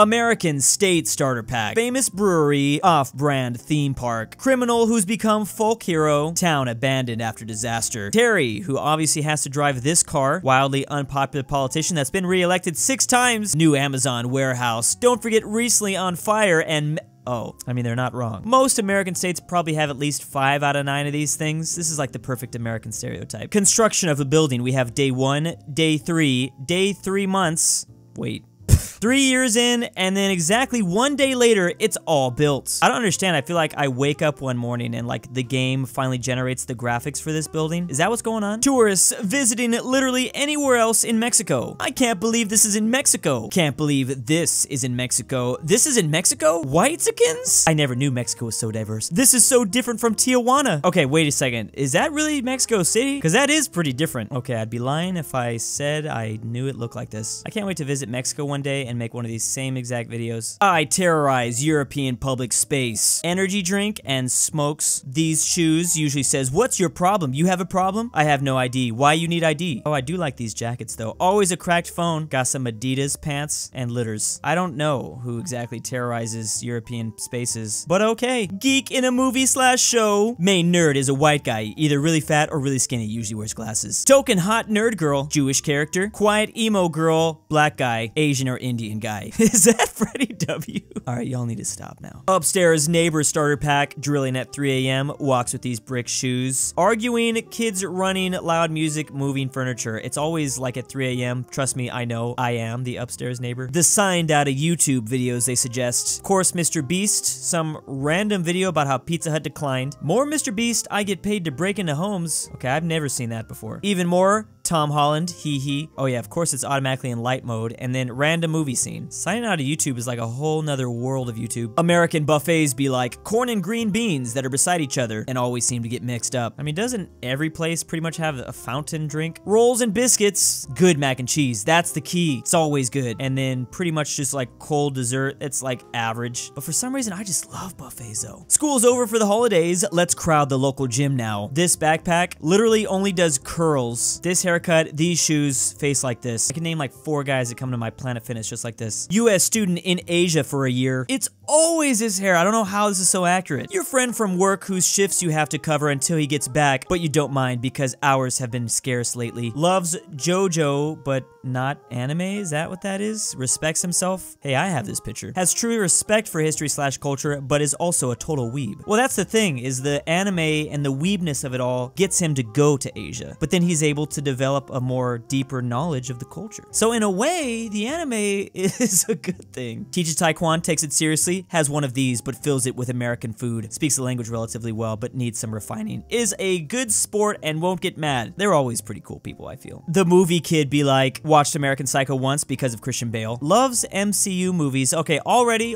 American State Starter Pack, famous brewery, off-brand theme park, criminal who's become folk hero, town abandoned after disaster, Terry, who obviously has to drive this car, wildly unpopular politician that's been re-elected 6 times, new Amazon warehouse, don't forget recently on fire, and oh, I mean, they're not wrong. Most American states probably have at least 5 out of 9 of these things. This is like the perfect American stereotype. Construction of a building. We have day 1, day 3, day 3 months. Wait. 3 years in, and then exactly 1 day later, it's all built. I don't understand. I feel like I wake up one morning and like the game finally generates the graphics for this building. Is that what's going on? Tourists visiting literally anywhere else in Mexico. I can't believe this is in Mexico. Can't believe this is in Mexico. This is in Mexico? Whitexicans? I never knew Mexico was so diverse. This is so different from Tijuana. Okay, wait a second. Is that really Mexico City? Because that is pretty different. Okay, I'd be lying if I said I knew it looked like this. I can't wait to visit Mexico one day and make one of these same exact videos. I terrorize European public space. Energy drink and smokes. These shoes usually says, what's your problem? You have a problem? I have no ID. Why you need ID? Oh, I do like these jackets though. Always a cracked phone. Got some Adidas pants and litters. I don't know who exactly terrorizes European spaces, but okay. Geek in a movie/show. Main nerd is a white guy, either really fat or really skinny, usually wears glasses. Token hot nerd girl, Jewish character. Quiet emo girl, black guy, Asian or Indian guy. Is that Freddie W? All right, y'all need to stop now. Upstairs neighbor starter pack, drilling at 3 a.m., walks with these brick shoes, arguing, kids running, loud music, moving furniture. It's always like at 3 a.m. Trust me, I know. I am the upstairs neighbor. The signed out of YouTube videos they suggest. Of course, Mr. Beast, some random video about how Pizza Hut declined. More Mr. Beast, I get paid to break into homes. Okay, I've never seen that before. Even more, Tom Holland, hee. Oh yeah, of course it's automatically in light mode, and then random movie scene. Signing out of YouTube is like a whole nother world of YouTube. American buffets be like corn and green beans that are beside each other and always seem to get mixed up. I mean, doesn't every place pretty much have a fountain drink? Rolls and biscuits, good mac and cheese, that's the key. It's always good. And then pretty much just like cold dessert, it's like average. But for some reason, I just love buffets though. School's over for the holidays, let's crowd the local gym now. This backpack literally only does curls. This hair haircut, these shoes, face like this. I can name like 4 guys that come to my Planet Fitness just like this. US student in Asia for a year. It's always his hair. I don't know how this is so accurate. Your friend from work whose shifts you have to cover until he gets back, but you don't mind because hours have been scarce lately. Loves JoJo, but not anime? Is that what that is? Respects himself? Hey, I have this picture. Has true respect for history/culture, but is also a total weeb. Well, that's the thing, is the anime and the weebness of it all gets him to go to Asia, but then he's able to develop a more deeper knowledge of the culture. So in a way, the anime is a good thing. Teaches Taekwondo, takes it seriously, has one of these, but fills it with American food, speaks the language relatively well, but needs some refining, is a good sport and won't get mad. They're always pretty cool people, I feel. The movie kid be like, watched American Psycho once because of Christian Bale. Loves MCU movies. Okay, already,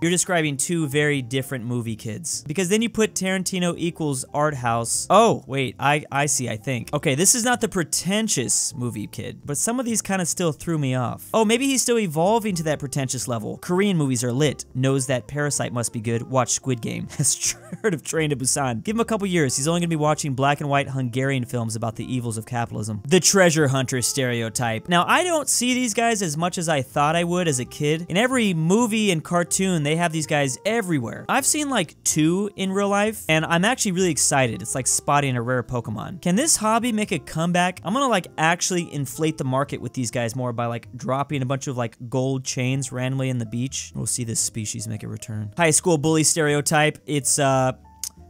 you're describing 2 very different movie kids. Because then you put Tarantino equals art house. Oh, wait, I see, I think. Okay, this is not the pretentious movie kid, but some of these kind of still threw me off. Oh, maybe he's still evolving to that pretentious level. Korean movies are lit. Knows that Parasite must be good. Watch Squid Game. Has heard of Train to Busan. Give him a couple years. He's only gonna be watching black and white Hungarian films about the evils of capitalism. The treasure hunter stereotype. Now, I don't see these guys as much as I thought I would as a kid. In every movie and cartoon, they have these guys everywhere. I've seen like 2 in real life, and I'm actually really excited. It's like spotting a rare Pokemon. Can this hobby make a comeback? I'm gonna like actually inflate the market with these guys more by like dropping a bunch of like gold chains randomly in the beach. We'll see this species make a return. High school bully stereotype.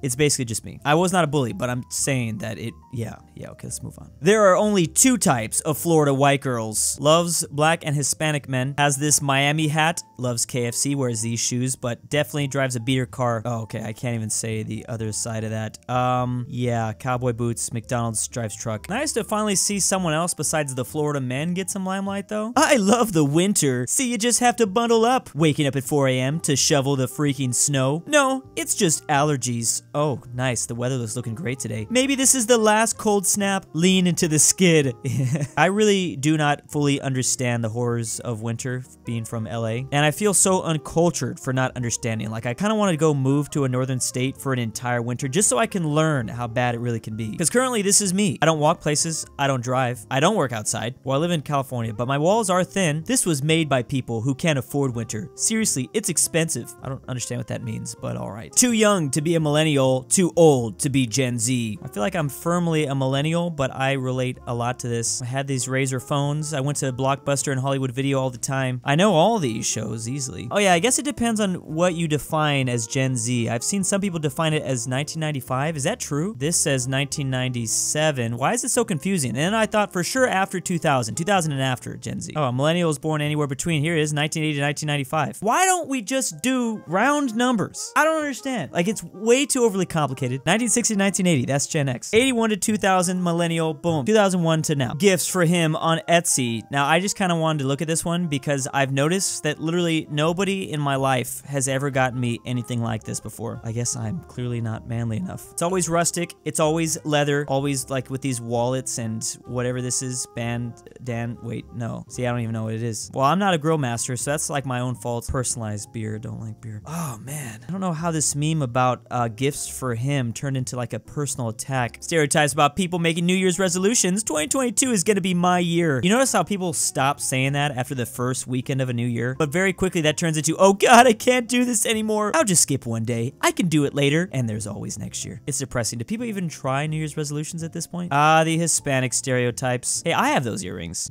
It's basically just me. I was not a bully, but I'm saying that okay, let's move on. There are only 2 types of Florida white girls. Loves black and Hispanic men. Has this Miami hat. Loves KFC, wears these shoes, but definitely drives a beater car. Oh, okay, I can't even say the other side of that. Yeah, cowboy boots, McDonald's, drives truck. Nice to finally see someone else besides the Florida men get some limelight, though. I love the winter. See, you just have to bundle up. Waking up at 4 a.m. to shovel the freaking snow. No, it's just allergies. Oh, nice. The weather looks looking great today. Maybe this is the last cold snap. Lean into the skid. I really do not fully understand the horrors of winter being from LA. And I feel so uncultured for not understanding. Like, I kind of want to go move to a northern state for an entire winter just so I can learn how bad it really can be. Because currently, this is me. I don't walk places. I don't drive. I don't work outside. Well, I live in California, but my walls are thin. This was made by people who can't afford winter. Seriously, it's expensive. I don't understand what that means, but all right. Too young to be a millennial, too old to be Gen Z. I feel like I'm firmly a millennial, but I relate a lot to this. I had these Razor phones. I went to Blockbuster and Hollywood Video all the time. I know all these shows easily. Oh yeah, I guess it depends on what you define as Gen Z. I've seen some people define it as 1995. Is that true? This says 1997. Why is it so confusing? And I thought for sure after 2000. 2000 and after Gen Z. Oh, a millennial is born anywhere between. Here it is, 1980 to 1995. Why don't we just do round numbers? I don't understand. Like, it's way too overly complicated. 1960 to 1980, that's Gen X. 81 to 2000, millennial, boom. 2001 to now. Gifts for him on Etsy. Now, I just kind of wanted to look at this one because I've noticed that literally nobody in my life has ever gotten me anything like this before. I guess I'm clearly not manly enough. It's always rustic. It's always leather. Always like with these wallets and whatever this is. Bandan, wait, no. See, I don't even know what it is. Well, I'm not a grill master, so that's like my own fault. Personalized beer, don't like beer. Oh, man. I don't know how this meme about gifts for him turned into like a personal attack. Stereotypes about people making New Year's resolutions. 2022 is gonna be my year. You notice how people stop saying that after the first weekend of a new year? But very quickly that turns into, oh God, I can't do this anymore. I'll just skip one day. I can do it later. And there's always next year. It's depressing. Do people even try New Year's resolutions at this point? Ah, the Hispanic stereotypes. Hey, I have those earrings.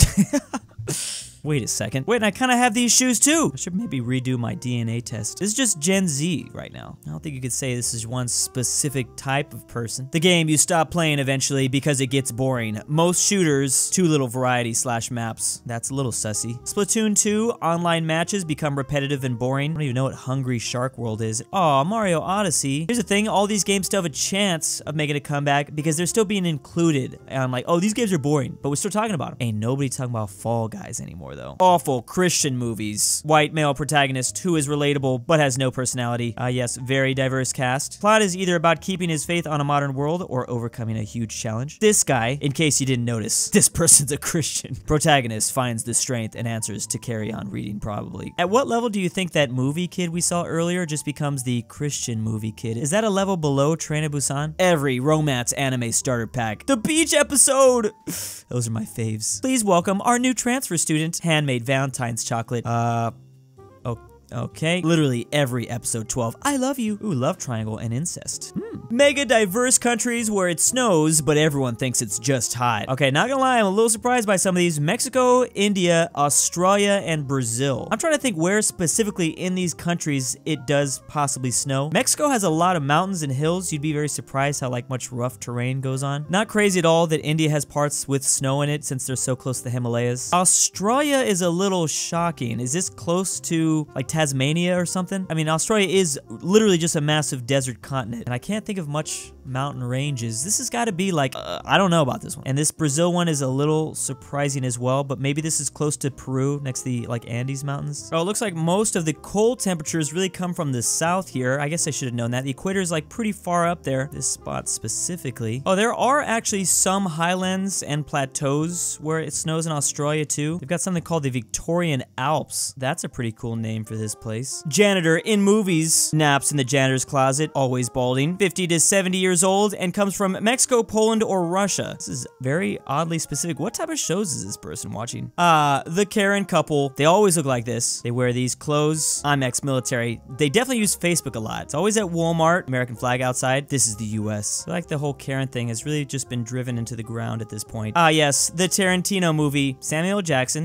Wait a second. Wait, and I kind of have these shoes too. I should maybe redo my DNA test. This is just Gen Z right now. I don't think you could say this is one specific type of person. The game you stop playing eventually because it gets boring. Most shooters, too little variety / maps. That's a little sussy. Splatoon 2, online matches become repetitive and boring. I don't even know what Hungry Shark World is. Aw, Mario Odyssey. Here's the thing, all these games still have a chance of making a comeback because they're still being included. And I'm like, oh, these games are boring, but we're still talking about them. Ain't nobody talking about Fall Guys anymore. Though. Awful Christian movies. White male protagonist who is relatable but has no personality. Yes, very diverse cast. Plot is either about keeping his faith on a modern world or overcoming a huge challenge. This guy, in case you didn't notice, this person's a Christian. Protagonist finds the strength and answers to carry on reading, probably. At what level do you think that movie kid we saw earlier just becomes the Christian movie kid? Is that a level below Train to Busan? Every romance anime starter pack. The beach episode! Those are my faves. Please welcome our new transfer student, handmade Valentine's chocolate. Okay. Literally every episode 12. I love you. Ooh, love triangle and incest. Mega diverse countries where it snows, but everyone thinks it's just hot. Okay, not gonna lie, I'm a little surprised by some of these. Mexico, India, Australia, and Brazil. I'm trying to think where specifically in these countries it does possibly snow. Mexico has a lot of mountains and hills. You'd be very surprised how like much rough terrain goes on. Not crazy at all that India has parts with snow in it since they're so close to the Himalayas. Australia is a little shocking. Is this close to like Tasmania or something? I mean, Australia is literally just a massive desert continent, and I can't think of much mountain ranges. This has got to be like, I don't know about this one. And this Brazil one is a little surprising as well, but maybe this is close to Peru, next to the like Andes Mountains. Oh, it looks like most of the cold temperatures really come from the south here. I guess I should have known that. The equator is like pretty far up there, this spot specifically. Oh, there are actually some highlands and plateaus where it snows in Australia too. They've got something called the Victorian Alps. That's a pretty cool name for this place. Janitor in movies, naps in the janitor's closet, always balding, 50 to 70 years old, and comes from Mexico, Poland, or Russia. This is very oddly specific. What type of shows is this person watching? The Karen couple. They always look like this. They wear these clothes. I'm ex-military. They definitely use Facebook a lot. It's always at Walmart, American flag outside. This is the US. I feel like the whole Karen thing has really just been driven into the ground at this point. Yes, the Tarantino movie. Samuel Jackson.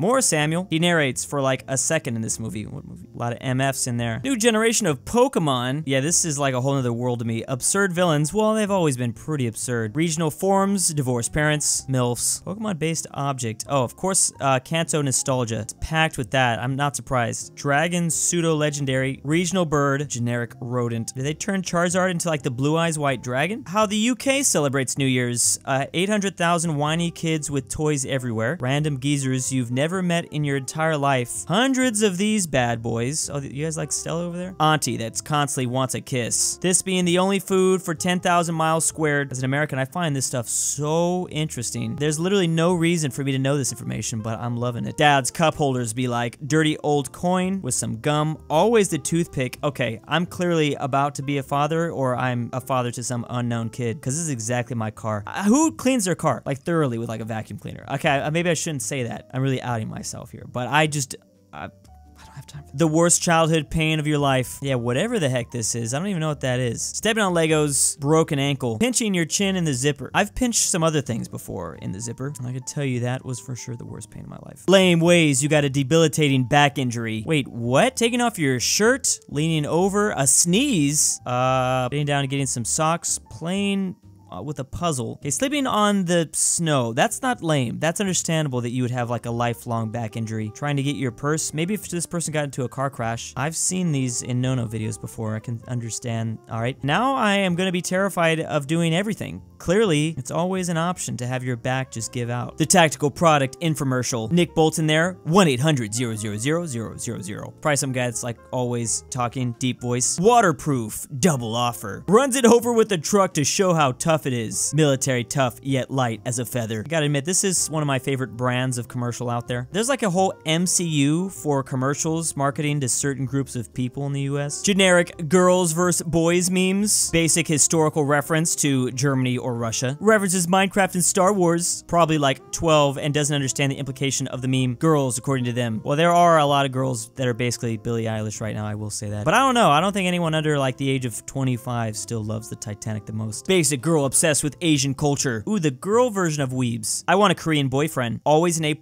More Samuel. He narrates for like a second in this movie. What movie? A lot of MFs in there. New generation of Pokemon. Yeah, this is is like a whole other world to me. Absurd villains, well, they've always been pretty absurd. Regional forms, divorced parents, MILFs. Pokemon-based object. Oh, of course, Kanto nostalgia. It's packed with that. I'm not surprised. Dragon, pseudo-legendary, regional bird, generic rodent. Did they turn Charizard into like the Blue Eyes White Dragon? How the UK celebrates New Year's. 800,000 whiny kids with toys everywhere. Random geezers you've never met in your entire life. Hundreds of these bad boys. Oh, you guys like Stella over there? Auntie that's constantly wants a kiss. This being the only food for 10,000 miles squared. As an American, I find this stuff so interesting. There's literally no reason for me to know this information, but I'm loving it. Dad's cup holders be like dirty old coin with some gum. Always the toothpick. Okay, I'm clearly about to be a father, or I'm a father to some unknown kid, because this is exactly my car. Who cleans their car? Like thoroughly with like a vacuum cleaner. Okay, maybe I shouldn't say that. I'm really outing myself here, but I don't have time for that. The worst childhood pain of your life. Yeah, whatever the heck this is. I don't even know what that is. Stepping on Legos, broken ankle, pinching your chin in the zipper. I've pinched some other things before in the zipper, and I could tell you that was for sure the worst pain of my life. Lame ways you got a debilitating back injury. Wait, what? Taking off your shirt, leaning over, a sneeze, getting down and getting some socks, playing with a puzzle. Okay, sleeping on the snow. That's not lame. That's understandable that you would have like a lifelong back injury. Trying to get your purse. Maybe if this person got into a car crash. I've seen these in no-no videos before. I can understand. All right. Now I am going to be terrified of doing everything. Clearly, it's always an option to have your back just give out. The tactical product infomercial. Nick Bolton there. 1-800-000-000. Probably some guy that's like always talking deep voice. Waterproof. Double offer. Runs it over with the truck to show how tough it is. Military tough yet light as a feather. I gotta admit, this is one of my favorite brands of commercial out there. There's like a whole MCU for commercials marketing to certain groups of people in the US. Generic girls versus boys memes. Basic historical reference to Germany or Russia. References Minecraft and Star Wars. Probably like 12 and doesn't understand the implication of the meme. Girls, according to them. Well, there are a lot of girls that are basically Billie Eilish right now, I will say that. But I don't know. I don't think anyone under like the age of 25 still loves the Titanic the most. Basic girl obsessed with Asian culture. Ooh, the girl version of weebs. I want a Korean boyfriend. Always an A+.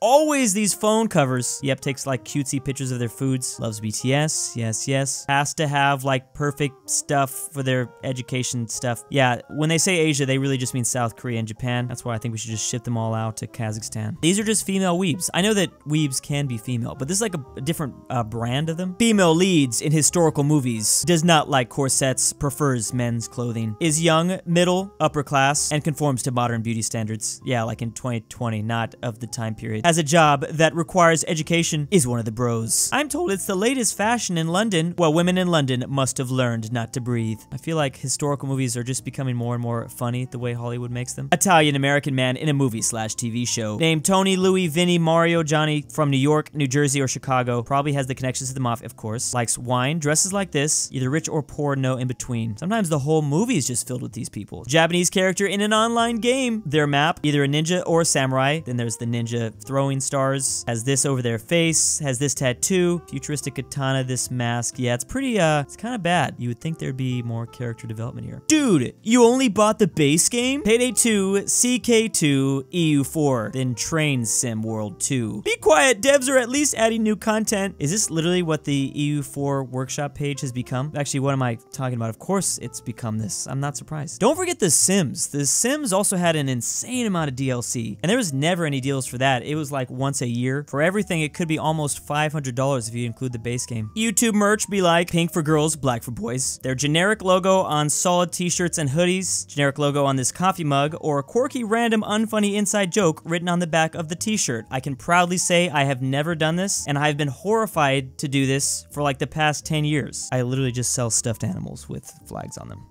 Always these phone covers. Yep, takes like cutesy pictures of their foods. Loves BTS. Yes, yes. Has to have like perfect stuff for their education stuff. Yeah, when they say Asia, they really just mean South Korea and Japan. That's why I think we should just ship them all out to Kazakhstan. These are just female weebs. I know that weebs can be female, but this is like a different brand of them. Female leads in historical movies. Does not like corsets. Prefers men's clothing. Is young, middle, upper class, and conforms to modern beauty standards. Yeah, like in 2020, not of the time period. As a job that requires education, is one of the bros. I'm told it's the latest fashion in London. Well, women in London must have learned not to breathe. I feel like historical movies are just becoming more and more funny the way Hollywood makes them. Italian-American man in a movie/TV show. Named Tony, Louis, Vinny, Mario, Johnny, from New York, New Jersey, or Chicago. Probably has the connections to the mafia, of course. Likes wine, dresses like this. Either rich or poor, no in between. Sometimes the whole movie is just filled with these people. Japanese character in an online game. Their map, either a ninja or a samurai. Then there's the ninja throwing stars. Has this over their face. Has this tattoo. Futuristic katana, this mask. Yeah, it's pretty, it's kind of bad. You would think there'd be more character development here. Dude, you only bought the base game? Payday 2, CK2, EU4, then Train Sim World 2. Be quiet, devs are at least adding new content. Is this literally what the EU4 workshop page has become? Actually, what am I talking about? Of course it's become this. I'm not surprised. Don't forget The Sims. The Sims also had an insane amount of DLC, and there was never any deals for that. It was like once a year. For everything, it could be almost $500 if you include the base game. YouTube merch be like pink for girls, black for boys. Their generic logo on solid t-shirts and hoodies, generic logo on this coffee mug, or a quirky, random, unfunny inside joke written on the back of the t-shirt. I can proudly say I have never done this, and I've been horrified to do this for like the past 10 years. I literally just sell stuffed animals with flags on them.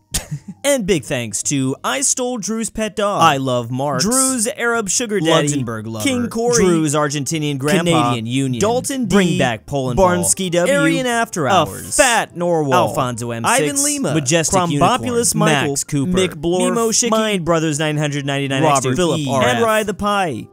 And big thanks to I Stole Drew's Pet Dog, I Love Marks, Drew's Arab Sugar Daddy, Luxembourg Lover, King Corey, Drew's Argentinian Grandpa, Canadian Union, Dalton D, Bring Back Poland Ball, Barnsky W, Aryan After Hours, Fat Norwal, Alfonso M6, Ivan Lima, Majestic Crombopulous Unicorn, Michael, Max Cooper, Mick Blorf, Mimo Shicky, Mind Brothers 999, Robert Philip E, Hanrai the Pie,